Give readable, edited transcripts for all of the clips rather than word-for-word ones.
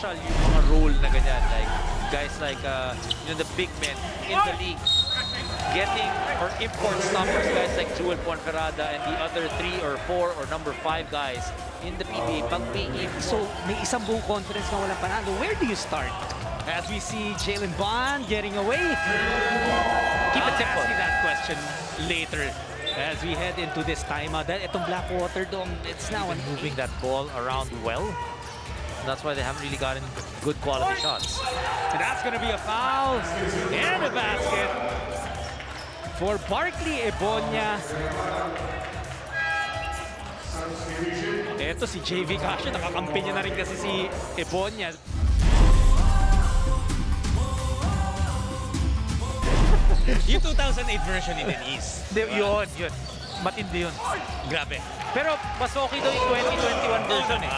crucial yung mga role na ganyan. Like, guys like, you know, the big men in the league. Getting or import stoppers, guys like Jewel Ponferrada and the other 3 or 4 or number 5 guys in the PBA. So, may isang buong conference na walang panalo. Where do you start? As we see Jaylen Bond getting away. Keep it simple. I'll ask you that question later. As we head into this timeout, itong Blackwater dome, it's now moving that ball around well. And that's why they haven't really gotten good quality shots. And that's going to be a foul and a basket for Barkley Eboña. Ito si JV Cash, nakakampi niya na rin kasi si Eboña. Yung 2008 version ni Denise. Yun. Matindi yun. Grabe. Pero mas okay daw yung 2021 version eh.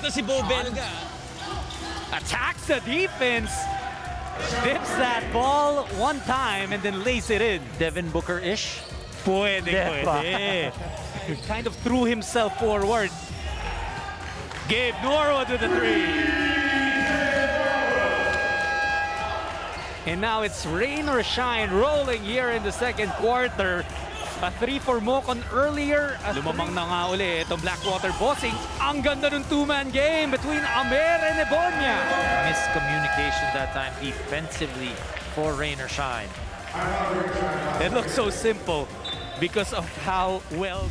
Ito si Boben. Attacks the defense. Dips that ball one time and then lays it in. Devin Booker-ish? Pwede. Kind of threw himself forward. Gabe Norwood with the three. And now it's rain or shine rolling here in the second quarter. A 3 for Mokon earlier. Lumamang na nga uli itong Blackwater bossing. Ang ganda ng two-man game between Amer and Eboña. Miscommunication that time defensively for rain or shine. It looks so simple because of how well...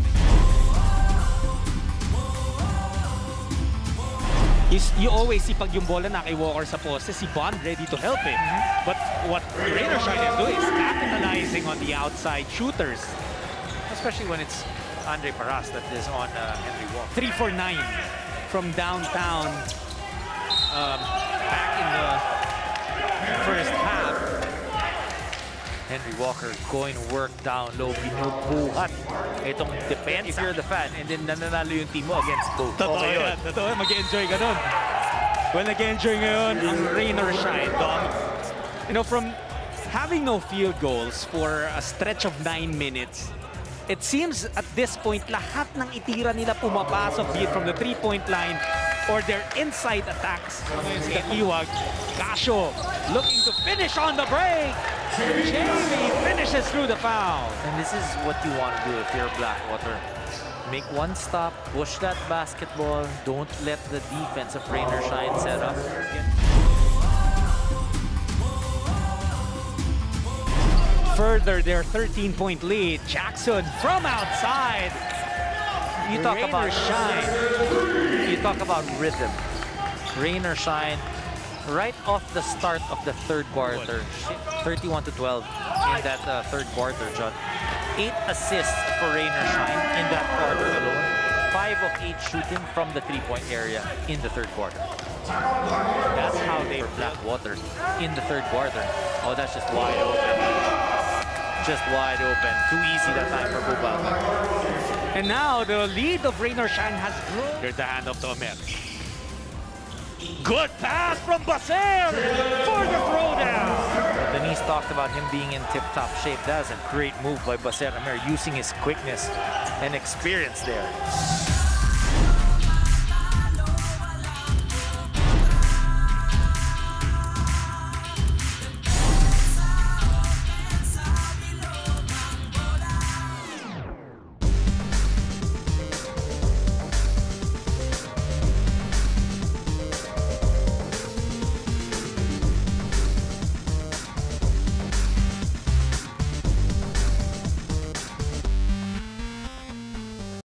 You always see pag yung bola na kay Walker sa poste, si Bond ready to help him. But what Rain or Shine is doing is capitalizing on the outside shooters. Especially when it's Andre Paras that is on Henry Walker. 3-for-9 from downtown back in the first half. Henry Walker going to work down low. Pinupuhat itong defense if you're the fan. And then nananalo yung team mo against both. Totoo yun. Totoo yun. Mag-enjoy ka nun. Well, nag-enjoy ngayon ang rain or shine, Dom. You know, from having no field goals for a stretch of 9 minutes, it seems at this point, lahat ng itira nila pumapasok, be it from the three-point line or their inside attacks. The Kiwag, Gasho looking to finish on the break. Jamie finishes through the foul. And this is what you want to do if you're Blackwater. Make one stop, push that basketball. Don't let the defense of Rain or Shine set up. Further, their 13-point lead. Jackson from outside. You talk Rain about shine. You talk about rhythm. Rain or shine. Right off the start of the third quarter, 31 to 12 in that third quarter, John. 8 assists for Rain or Shine in that quarter alone. 5 of 8 shooting from the three-point area in the third quarter. That's how they were Blackwater in the third quarter. Oh, that's just wide open. Just wide open. Too easy that time for Bubba. And now the lead of Rain or Shine has grown. Here's the handoff to Amer. Good pass from Baser for the throwdown. Denise talked about him being in tip-top shape. That was a great move by Baser Amer, using his quickness and experience there.